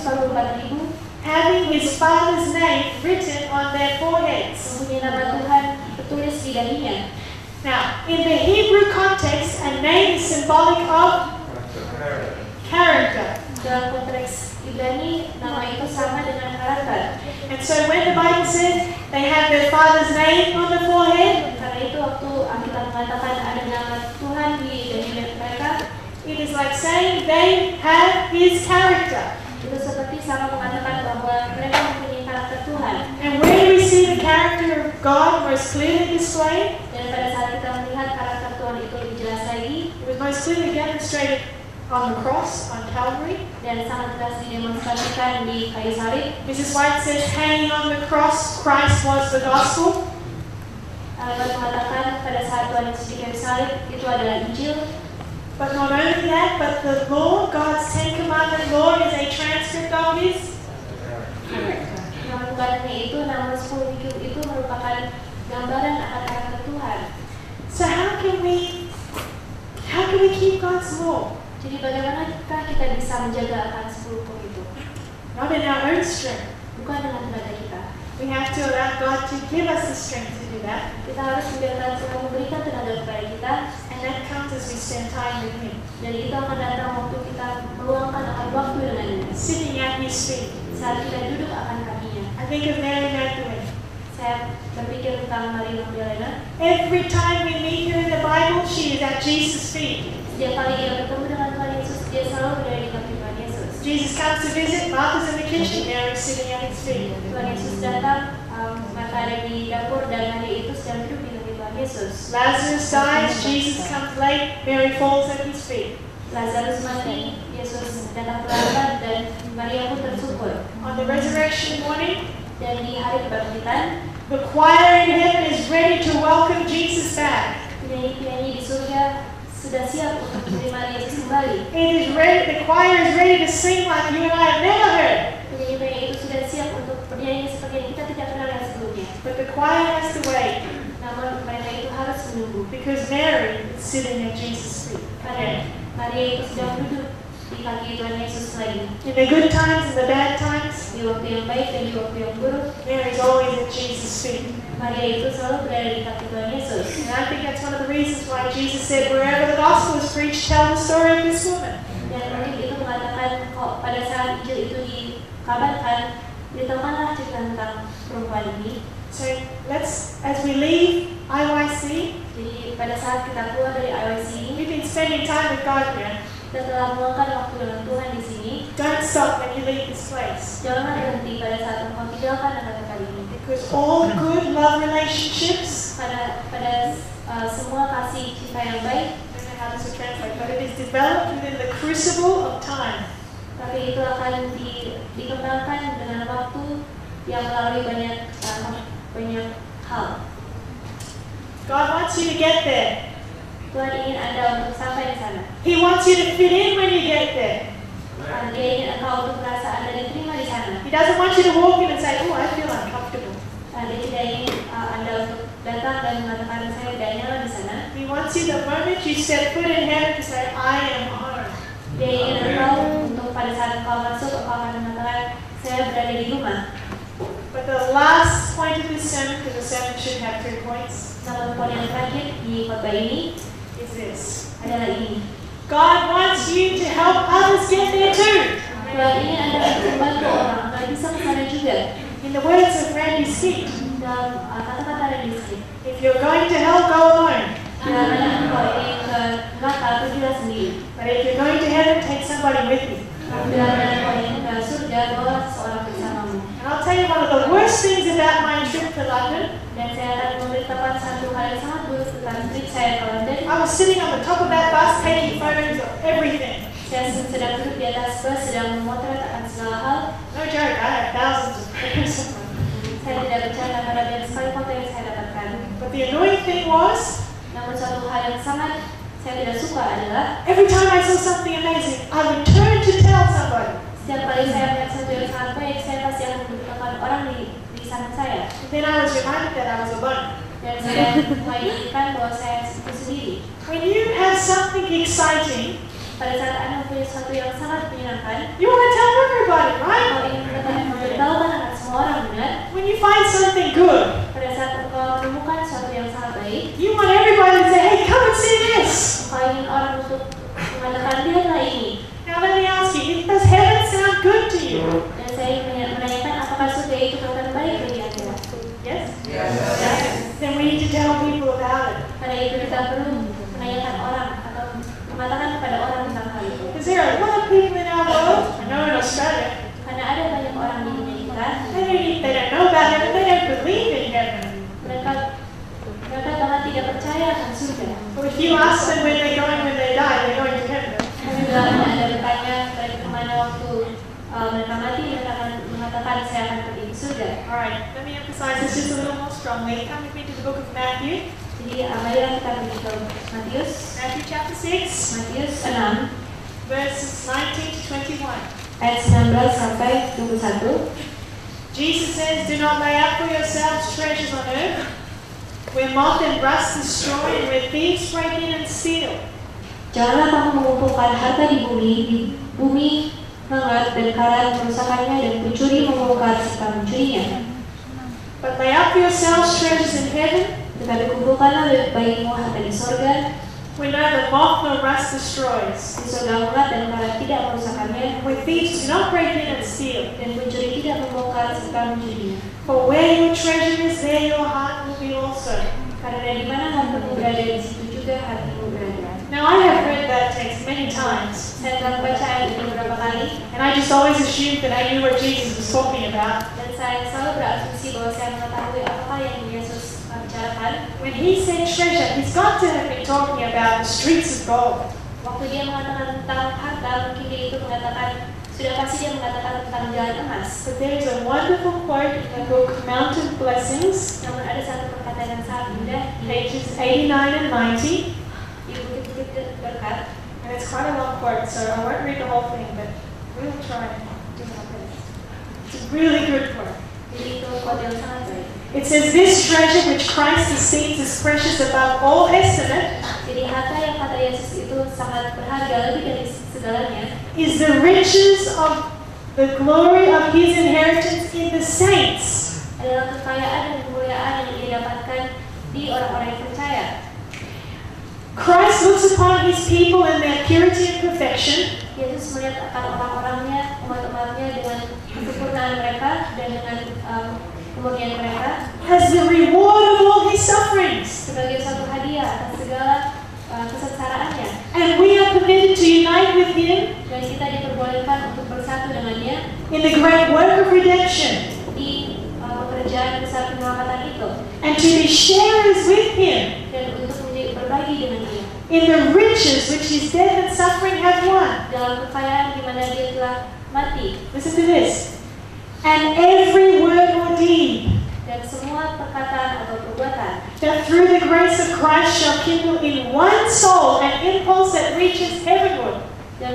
Having his father's name written on their foreheads. Mempunyai nama Tuhan tertulis di dahinya. Now, in the Hebrew context, a name is symbolic of character. Dalam konteks Ibrani, nama itu sama dengan karakter. And so, when the Bible says they have their father's name on the forehead, karena itu waktu Alkitab mengatakan ada nama Tuhan di dahi mereka, it is like saying they have His character. Itu seperti sama mengatakan bahwa mereka mempunyai karakter Tuhan. And where we see the character of God most clearly displayed. Pada saat kita melihat karakter Tuhan itu lebih jelas lagi, it was most clearly demonstrated on the cross, on Calvary, dan sangat jelas didemonstrasikan di kayu salib. Mrs. White says, "Hanging on the cross, Christ was the gospel." Alkitab mengatakan pada saat Tuhan di kayu salib itu adalah Injil. But not only that, but the law, God's Ten Commandment law, is a transcript of His. Namun bukan hanya itu, namun 10 bidul itu merupakan gambaran akan karakter Tuhan. So how can we keep God's law? Jadi bagaimanakah kita bisa menjaga akan 10 hukum itu? Not in our own strength. Bukan dengan tenaga kita. We have to allow God to give us the strength to do that. Kita harus membiarkan Tuhan memberikan tenaga kepada kita. And that comes as we spend time with Him. Dan itu akan datang waktu kita meluangkan akan waktu dengan Dia. Sitting at His feet. Saat kita duduk akan kakinya. I think of Mary Magdalene. Every time we meet her in the Bible, she is at Jesus' feet. Jesus comes to visit, Martha's in the kitchen, Mary is sitting at His feet. Lazarus dies, Jesus comes later, night, Mary falls at his feet. Lazarus mati, Yesus datang terlambat dan Maria pun tersungkur. On the resurrection morning, dan di hari kebangkitan, the choir in heaven is ready to welcome Jesus back. Penyanyi-penyanyi di surga sudah siap untuk menerima Yesus kembali. It is ready. The choir is ready to sing like you and I have never heard. Penyanyi-penyanyi itu sudah siap untuk bernyanyi seperti yang kita tidak pernah lihat sebelumnya. But the choir has to wait. Namun mereka itu harus menunggu. Because Mary is sitting at Jesus' feet. Maria itu sedang duduk di kaki Tuhan Yesus lagi. In the good times and the bad times, di waktu yang baik dan di waktu yang buruk, Mary is always at Jesus' feet. Maria itu selalu berada di kaki Tuhan Yesus. And I think that's one of the reasons why Jesus said, wherever the gospel is preached, tell the story of this woman. Dan mungkin itu mengatakan, pada saat Injil itu dikabarkan, ditemanlah cerita tentang perempuan ini. So let's, as we leave IYC, jadi pada saat kita keluar dari IYC, we've been spending time with God here. Kita telah meluangkan waktu dengan Tuhan di sini. Don't stop when you leave this place. Jangan berhenti pada saat engkau tinggalkan tempat kali ini. Because all good love relationships, pada semua kasih cinta yang baik, I don't know how this will translate, but it is developed within the crucible of time. Tapi itu akan dikembangkan dengan waktu yang melalui banyak hal. God wants you to get there. Tuhan ingin anda untuk sampai di sana. He wants you to fit in when you get there. Dia ingin engkau untuk merasa anda diterima di sana. He doesn't want you to walk in and say, "Oh, I feel uncomfortable." Dia tidak ingin anda untuk datang dan mengatakan saya tidak nyaman di sana. He wants you the moment you set foot in heaven to say, "I am home." Dia ingin engkau untuk pada saat kau masuk engkau akan mengatakan saya berada di rumah. But the last point of this sermon, because the sermon should have 3 points, is this. God wants you to help others get there too. In the words of Randy Skeet, if you're going to hell, go alone. But if you're going to heaven, take somebody with you. And I'll tell you one of the worst things about my trip to London. I was sitting on the top of that bus taking photos of everything. No joke, I had thousands of photos. But the annoying thing was, every time I saw something amazing, I would turn to tell somebody. Setiap kali saya melihat sesuatu yang sampai, saya pasti akan memberitahukan orang di samping saya. Then I was reminded that I was alone. Dan saya mengingatkan bahwa saya sendiri. When you have something exciting, pada saat anda mempunyai sesuatu yang sangat menyenangkan, you want to tell everybody, right? Kau ingin memberitahukan kepada semua orang, benar? When you find something good, pada saat kau menemukan sesuatu yang sangat baik, you want everybody to say, "Hey, come and see this." Kau ingin orang untuk mengatakan lihatlah ini. Now let me ask you, does heaven sound good to you? Yes? Yes. Then we need to tell people about it. Because there are a lot of people in our world, I know in Australia, they don't know about heaven, they don't believe in heaven. But if you ask them where they're going when they die, they're going to heaven. Alright, let me emphasize this just a little more strongly. Come with me to the book of Matthew. Matthew chapter 6, verses 19 to 21. Jesus says, "Do not lay up for yourselves treasures on earth, where moth and rust destroy and where thieves break in and steal. Janganlah kamu mengumpulkan harta di bumi hangat dan karat merusakannya dan pencuri membongkar serta mencurinya. But lay up for yourselves treasures in heaven, tetapi kumpulkanlah bagimu harta di sorga, where neither moth nor rust destroys, di sorga hangat dan karat tidak merusakannya, where thieves do not break in and steal, dan pencuri tidak membongkar serta mencurinya. For where your treasure is, there your heart will be also. Karena di mana hartamu berada, di situ juga hatimu berada." Now I have read that text many times, and I just always assumed that I knew what Jesus was talking about. when he said treasure, he's got to have been talking about streets of gold. Waktu dia mengatakan tentang harta, mungkin dia itu mengatakan, sudah pasti dia mengatakan tentang jalan emas. But there is a wonderful quote in the book Mountain Blessings. Namun ada satu perkataan yang sangat indah, pages 89 and 90. Di buku-buku berkat. And it's quite a long quote, so I won't read the whole thing, but we'll try and do our best. It's a really good quote. Jadi itu quote yang sangat baik. It says, this treasure which Christ esteems is precious above all estimate is the riches of the glory of his inheritance in the saints. Christ looks upon his people in their purity and perfection. Yesus melihat akan orang-orangnya, umat-umatnya dengan kesempurnaan mereka dan dengan as the reward of all his sufferings. And we are permitted to unite with him in the great work of redemption and to be sharers with him in the riches which his death and suffering have won. Listen to this. And every word or deed that through the grace of Christ shall kindle in one soul an impulse that reaches heavenward. Every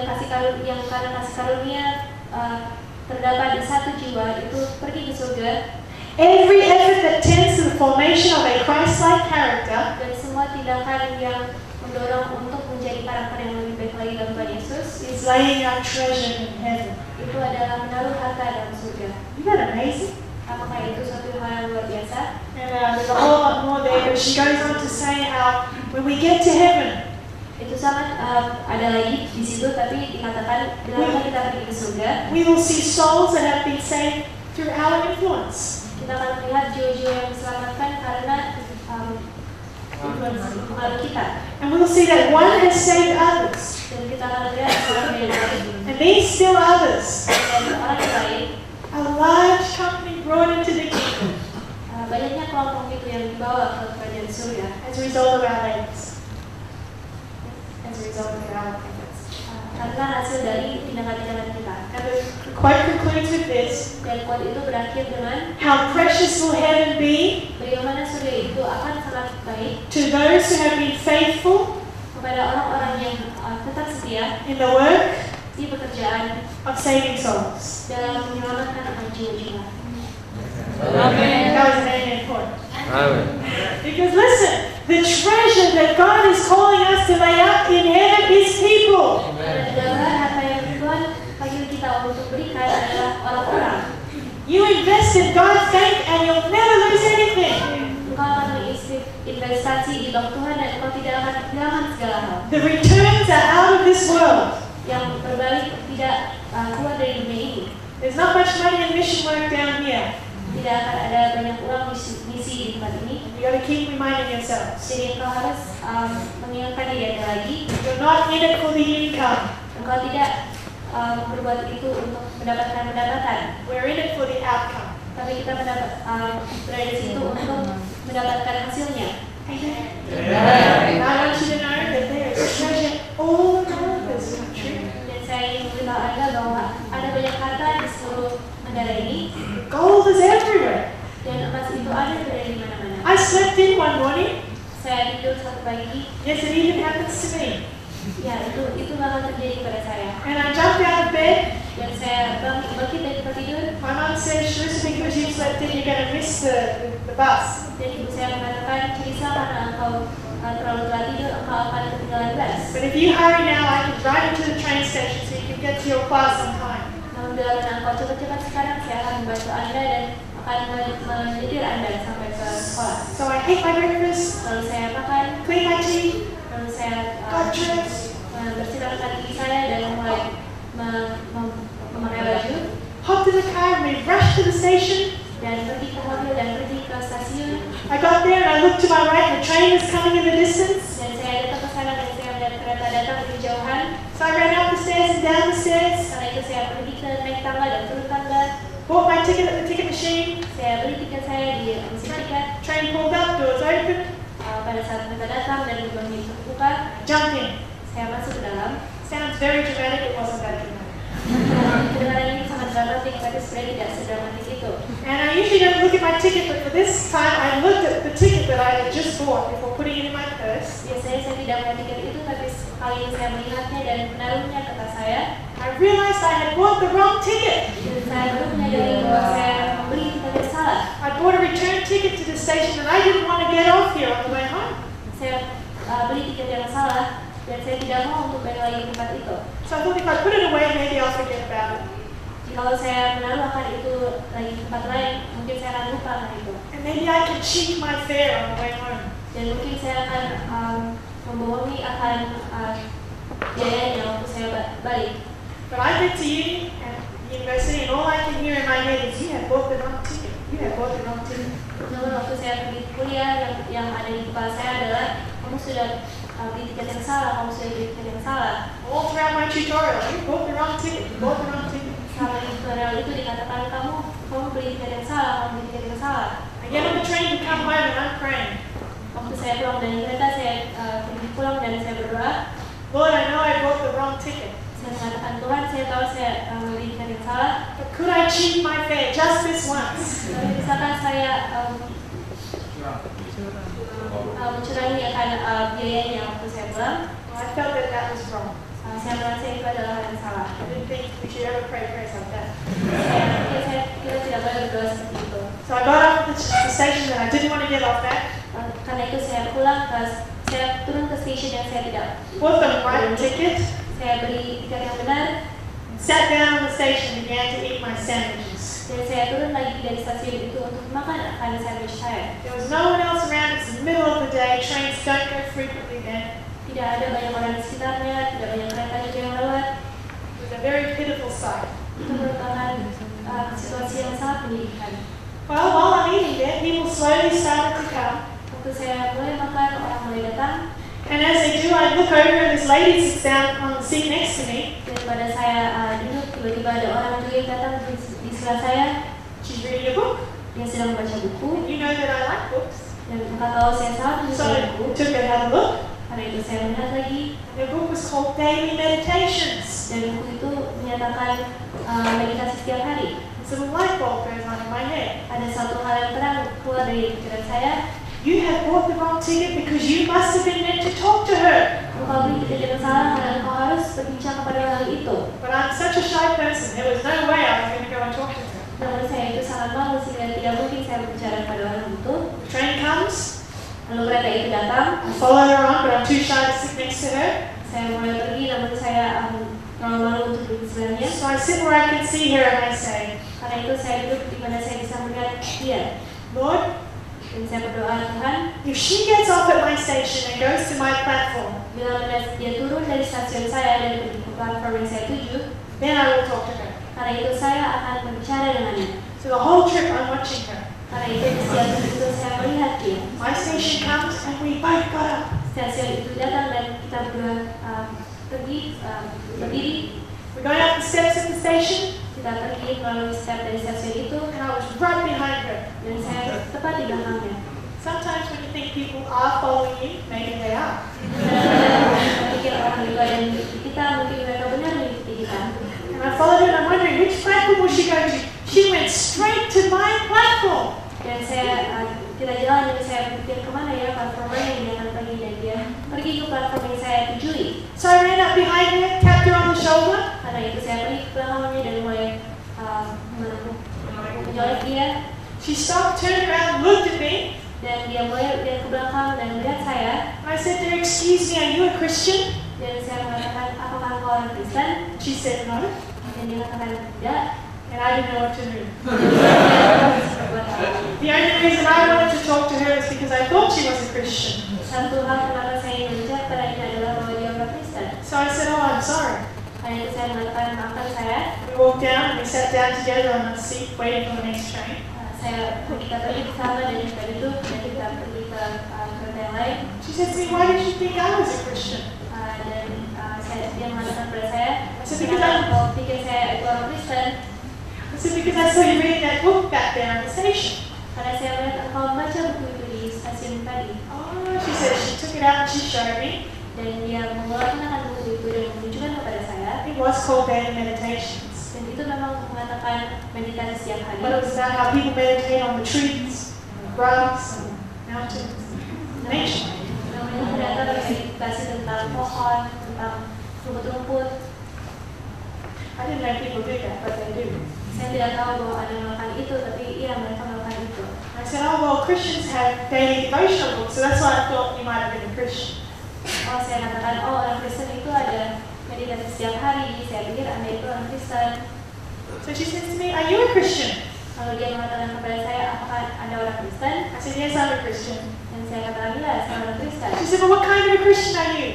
effort that tends to the formation of a Christ-like character is laying up treasure in heaven. Isn't that amazing? And there's a whole lot more there, but she goes on to say how when we get to heaven, we will see souls that have been saved through our influence. And we will see that one has saved others. And these still others, a large company brought into the kingdom as a result of our efforts. And the quote concludes with this: how precious will heaven be to those who have been faithful in the work of saving souls. Amen. That was an amen point. Amen. Because listen, the treasure that God is calling us to lay up in heaven is people. Amen. You invest in God's faith and you'll never lose anything. The returns are out of this world. There's not much money in mission work down here. You've got to keep reminding yourselves. You're not in it for the income. We're in it for the outcome. And I want you to know that there is treasure all around this country. Gold is everywhere. I slept in one morning. Yes, it even happens to me. And I jumped out of bed. My mom says, Sharissa, because you slept in, you're going to miss the bus. But if you hurry now, I can drive you to the train station so you can get to your class on time. So I ate my breakfast, cleaned my teeth, got dressed, hopped in the car and we rushed to the station. I got there and I looked to my right and the train was coming in the distance. So I ran up the stairs and down the stairs. Bought my ticket at the ticket machine. Train man pulled up, doors opened. Pada saat mereka datang dan gerbang itu terbuka, jumped in. Saya masuk ke dalam. Sounds very dramatic. It wasn't that dramatic. Kedengaran ini sangat dramatik, tapi sebenarnya tidak sedramatik itu. And I usually don't look at my ticket, but for this time I looked at the ticket that I had just bought before putting it in my purse. Biasanya saya tidak melihat tiket itu, tapi kali ini saya melihatnya dan menaruhnya ke tas saya. I realized I had bought the wrong ticket. Saya menyadari bahwa saya beli tiket yang salah. I bought a return ticket to the station, and I didn't want to get off here on the way home. Saya beli tiket yang salah dan saya tidak mau untuk balik lagi ke tempat itu. So I thought if I put it away, maybe I'll forget about it. Kalau saya menaruhkan itu lagi ke tempat lain, mungkin saya akan lupa akan itu. And maybe I could cheat my fare on the way home. Dan mungkin saya akan membohongi akan biayanya waktu saya balik. But I've been to uni and university, and all I can hear in my head is, you have bought the wrong ticket. You have bought the wrong ticket. Namun waktu saya pergi kuliah, yang ada di kepala saya adalah, kamu sudah beli tiket yang salah, kamu sudah beli tiket yang salah. All throughout my tutorial, you bought the wrong ticket. You bought the wrong ticket. Selama tutorial itu dikatakan kamu beli tiket yang salah, kamu beli tiket yang salah. I get on the train to come home and I'm praying. Waktu saya pulang dari kereta, saya pergi pulang dan saya berdoa. Lord, I know I bought the wrong ticket. Mengatakan Tuhan, saya tahu saya beli tiket yang salah. But could I cheat my fare just this once? Tapi misalkan saya mencurangi akan biayanya waktu saya pulang. I felt that that was wrong. Saya merasa itu adalah hal yang salah. I didn't think we should ever pray prayers like that. Kita tidak boleh berdoa seperti itu. So I got off the station that I didn't want to get off at. Karena itu saya pulang, saya turun ke stasiun yang saya tidak. Bought the right ticket. Saya beli tiket yang benar. Sat down on the station and began to eat my sandwiches. Dan saya turun lagi dari stasiun itu untuk makan makanan sandwich saya. There was no one else around. It's the middle of the day. Trains don't go frequently then. Tidak ada banyak orang di sekitarnya. Tidak banyak kereta juga yang lewat. It was a very pitiful sight. Itu merupakan situasi yang sangat menyedihkan. Well, while I'm eating there, people slowly started to come. Waktu saya mulai makan, orang mulai datang. And as they do, I look over and this lady sits down on the seat next to me. Daripada saya duduk, tiba-tiba ada orang juga yang datang di sebelah saya. She's reading a book. Dia sedang membaca buku. You know that I like books. Dan kakak tahu saya sangat menyukai buku. So I took another book. Karena itu saya melihat lagi. The book was called Daily Meditations. Dan buku itu menyatakan meditasi setiap hari. So the light bulb goes on in my head. Ada satu hal yang terang keluar dari pikiran saya. You have bought the wrong ticket because you must have been meant to talk to her. But I'm such a shy person. There was no way I was going to go and talk to her. The train comes. I follow her on, but I'm too shy to sit next to her. So I sit where I can see her and I say, Lord, if she gets off at my station and goes to my platform, then I will talk to her. So the whole trip I'm watching her. My station comes and we both got up. We're going up the steps of the station. And I was right behind her. Sometimes when you think people are following you, maybe they are. And I followed her and I'm wondering which platform will she go to? She went straight to my platform. So I ran up behind her, tapped her on the shoulder. She stopped, turned around, looked at me. I said to her, excuse me, are you a Christian? She said no. And I didn't know what to do. The only reason I wanted to talk to her is because I thought she was a Christian. So I said, oh, I'm sorry. We walked down and we sat down together on the seat waiting for the next train. She said to me, why did you think I was a Christian? I said, because I saw you reading that book back there on the station. tidak observing dan dia mengeluarkan lagu itu dan menunjukkan kepada saya. It was called meditations. Dan itu memang mengatakan meditasi setiap hari. But it's not how people meditate on the trees, rocks, and mountains, nature. Namanya ternyata meditasi tentang pohon, tentang rumput-rumput. I didn't know people do that, but they do. Saya tidak tahu bahwa ada melakukan itu, tapi iya mereka melakukan itu. I said, oh well, Christians have daily devotional books, so that's why I thought you might have been a Christian. Oh, saya katakan, oh orang Kristen itu ada meditasi setiap hari. Saya pikir anda itu orang Kristen. So she says to me, are you a Christian? Lalu dia mengatakan kepada saya, apakah anda orang Kristen? I said, yes, I'm a Christian. Dan saya katakan, ya, saya orang Kristen. She said, well, what kind of a Christian are you?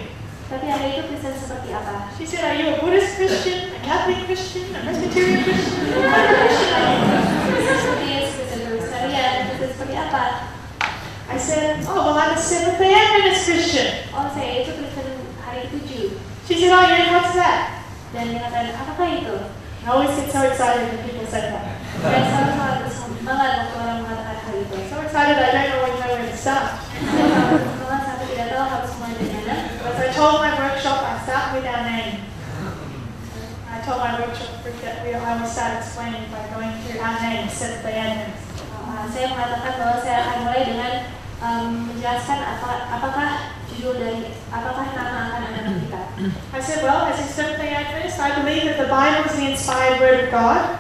Tapi anda itu Kristen seperti apa? She said, are you a Buddhist Christian, a Catholic Christian, a Presbyterian Christian? What Christian are you? Seperti apa? I said, oh well, I'm a Seventh-day Adventist Christian. Oh, saya itu Kristen hari tujuh. She said, oh yeah, what's that? Dan dia katakan, apakah itu? I always get so excited when people say that. Saya selalu sangat banget waktu orang mengatakan hal itu. So excited, I don't always know where to start. Saya tidak tahu harus mulai dari mana. But I told my workshop I start with our name. I told my workshop that I will start explaining by going through our name, Seventh-day Adventist. Saya mengatakan bahwa saya akan mulai dengan menjelaskan apakah nama anak-anak kita. I said, well, as a Seventh-day Adventist, I believe that the Bible is the inspired word of God.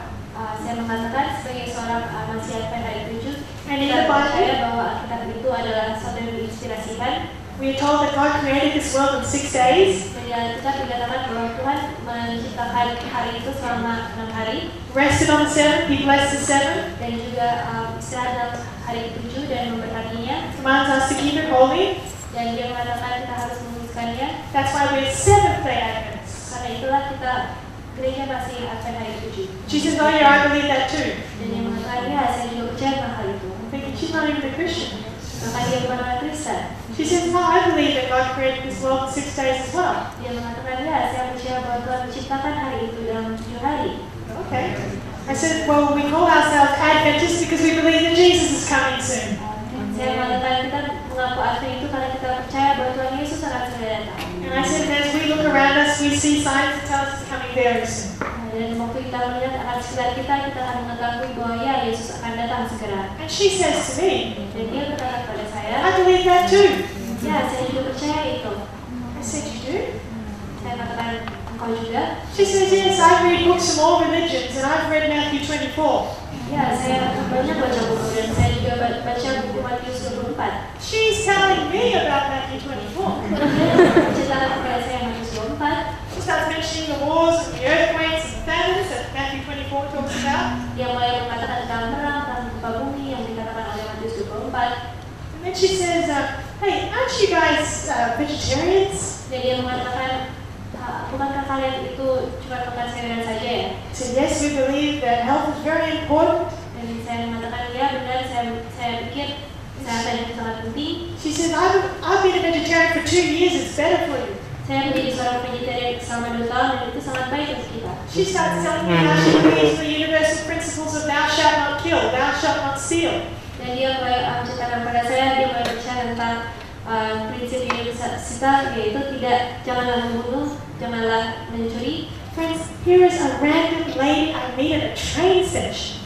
Saya mengatakan sebagai seorang manusia yang jujur, kita percaya bahwa Alkitab itu adalah satu yang diinspirasikan. We are told that God created this world in 6 days. Kita dikatakan bahwa Tuhan menciptakan hari itu selama 6 hari. Rested on the 7th, He blessed the 7th. Dan juga istirahat dalam hari ketujuh dan memberkatinya. Commands us to keep it holy. Dan dia mengatakan kita harus menguduskannya. That's why we're Seventh-day Adventists. Karena itulah kita gereja masih Advent hari ketujuh. She says, oh yeah, I believe that too. Dan dia mengatakan, ya, saya juga percaya tentang hal itu. I'm thinking, she's not even a Christian. Maka dia bukan orang Kristen. She says, well, I believe that God created this world in 6 days as well. Dia mengatakan, ya, saya percaya bahwa Tuhan menciptakan hari itu dalam 7 hari. Okay. I said, well, we call ourselves Adventists because we believe that Jesus is coming soon. Saya mengatakan kita mengaku Advent itu karena kita percaya bahwa Tuhan Yesus akan segera datang. And I said, as we look around us, we see signs that tell us it's coming very soon. Dan waktu kita melihat akan segera kita akan mengetahui bahwa ya Yesus akan datang segera. And she says to me, dan dia berkata kepada saya, I believe that too. Ya, saya juga percaya itu. I said, you do? Saya katakan, engkau juga? She says, yes, I read books from all religions, and I've read Matthew 24. Ya, saya banyak baca buku dan saya juga baca buku Matius 24. She's telling me about Matthew 24. Dia cerita kepada saya Matius 24. She starts mentioning the wars and the earthquakes and famines that Matthew 24 talks about. Dia mulai berkata tentang perang, tentang gempa bumi yang dikatakan oleh Matius 24. And then she says, hey, aren't you guys vegetarians? Jadi dia mengatakan, bukankah kalian itu cuma makan sayuran saja ya? So yes, we believe that health is very important. Dan saya mengatakan, ya benar, saya pikir kesehatan itu sangat penting. She said, I've been a vegetarian for 2 years. It's better for you. Saya menjadi seorang vegetarian selama 2 tahun dan itu sangat baik untuk kita. She starts telling me how she believes the universal principles of thou shalt not kill, thou shalt not steal. Dan dia mulai ceritakan kepada saya, dia mulai berbicara tentang prinsip universal, yaitu janganlah membunuh, janganlah mencuri. Friends, here is a random lady I meet at a train station.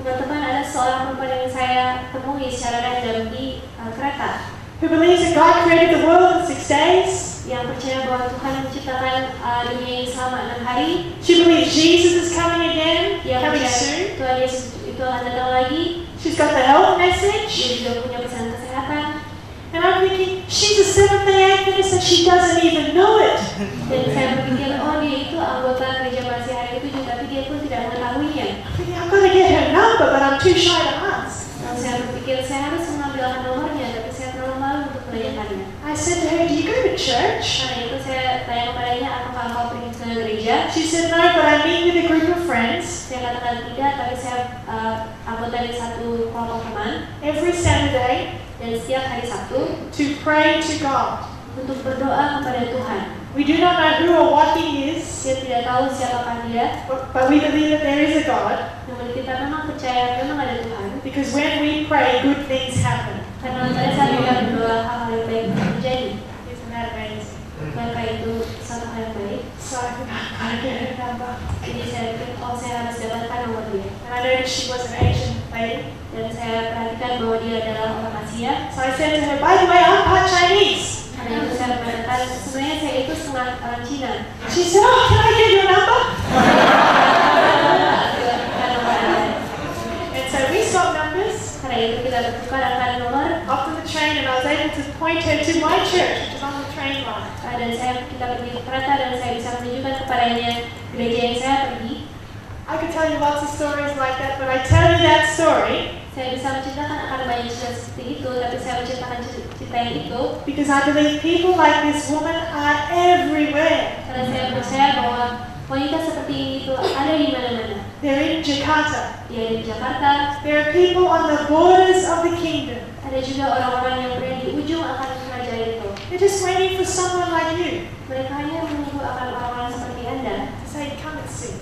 Teman-teman, ada seorang perempuan yang saya temui secara random di kereta. Who believes that God created the world in 6 days? Yang percaya bahwa Tuhan menciptakan dunia ini selama 6 hari. She believes Jesus is coming again, coming soon. Tuhan Yesus itu akan datang lagi. She's got the health message. Dia juga punya pesan kesehatan. And I'm thinking, she's a Seventh-day Adventist and she doesn't even know it. Dan saya berpikir, oh dia itu anggota gereja masih hari itu, tapi dia pun tidak mengetahuinya. I'm gonna get her number, but I'm too shy to ask. Saya berpikir saya harus mengambil nomornya, tapi saya terlalu malu untuk menanyakannya. I said to her, do you go to church? Karena itu saya tanya kepadanya, apakah kau pergi ke gereja? She said no, but I meet with a group of friends. Saya katakan tidak, tapi saya anggota dari satu kelompok teman. Every Saturday, dan setiap hari Sabtu, to pray to God, untuk berdoa kepada Tuhan. We do not know who or what He is. Kita tidak tahu siapa Dia. But we believe that there is a God. Namun kita memang percaya memang ada Tuhan. Because when we pray, good things happen. Karena saat kita berdoa hal-hal yang baik terjadi. Rather, she was an ancient faith, dan saya perhatikan bahwa dia adalah orang Asia. So I said to her, by the way, I'm part Chinese. Dan saya mengatakan, sebenarnya saya itu setengah orang Cina. She said, oh, can I get your number? And so we swapped numbers. Karena itu kita bertukar nomor. After the train, and I was able to point her to my church, which was on the train line. Dan saya kita pergi ke kereta dan saya bisa menunjukkan kepadanya gereja yang saya pergi. I could tell you lots of stories like that, but I tell you that story because I believe people like this woman are everywhere. They're in Jakarta. There are people on the borders of the kingdom. They're just waiting for someone like you to say, come and see.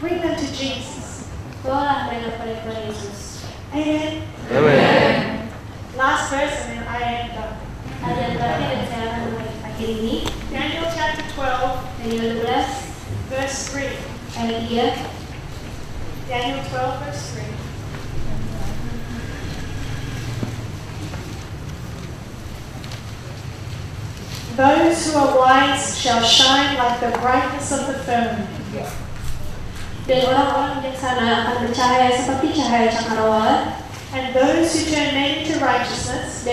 Bring them to Jesus. Amen. Amen. Last verse, and then I am done. Daniel chapter 12, verse 3. Daniel 12, verse 3. Those who are wise shall shine like the brightness of the firmament. And those who turn many to righteousness,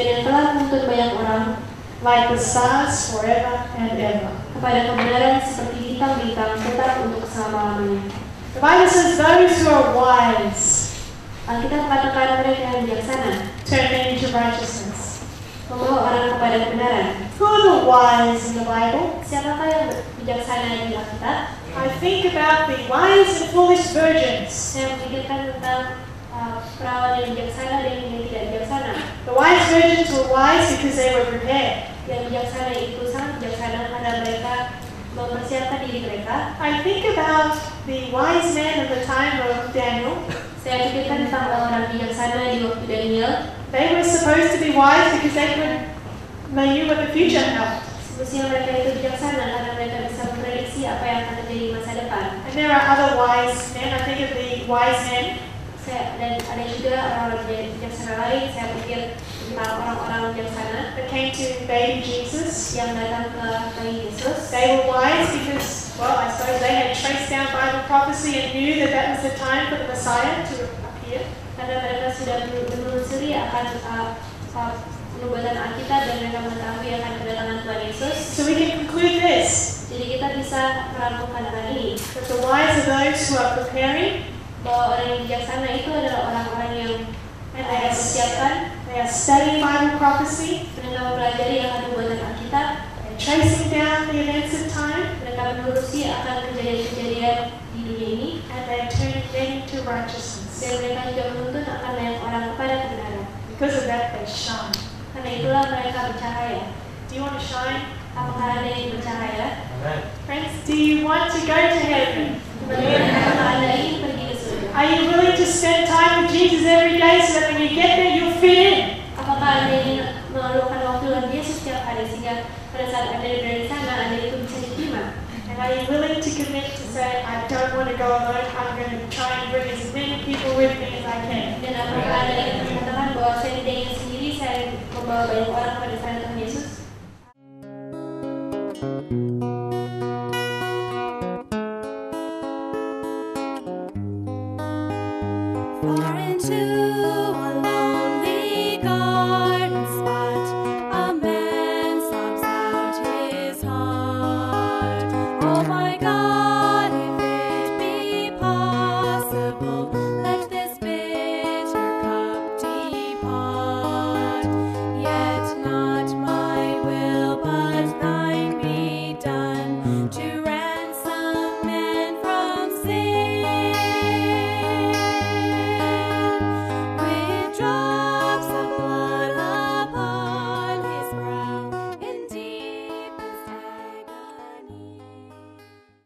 like the stars forever and ever. The Bible says those who are wise turn many to righteousness. Who are the wise in the Bible? I think about the wise and foolish virgins. The wise virgins were wise because they were prepared. I think about the wise men of the time of Daniel. They were supposed to be wise because they knew what the future held. And there are other wise men. I think of the wise men. That came to baby Jesus. They were wise because, well, I suppose they had traced down Bible prophecy and knew that that was the time for the Messiah to appear. So we can conclude this, that the wise are those who are preparing, and they are studying Bible prophecy, and tracing down the events of time, and they turn many to righteousness. Because of that, they shine. Do you want to shine? Amen. Friends, do you want to go to heaven? Amen. Are you willing to spend time with Jesus every day so that when you get there, you'll fit in? Are you willing to commit to say, I don't want to go alone, I'm going to try and bring as many people with me as I can? Far into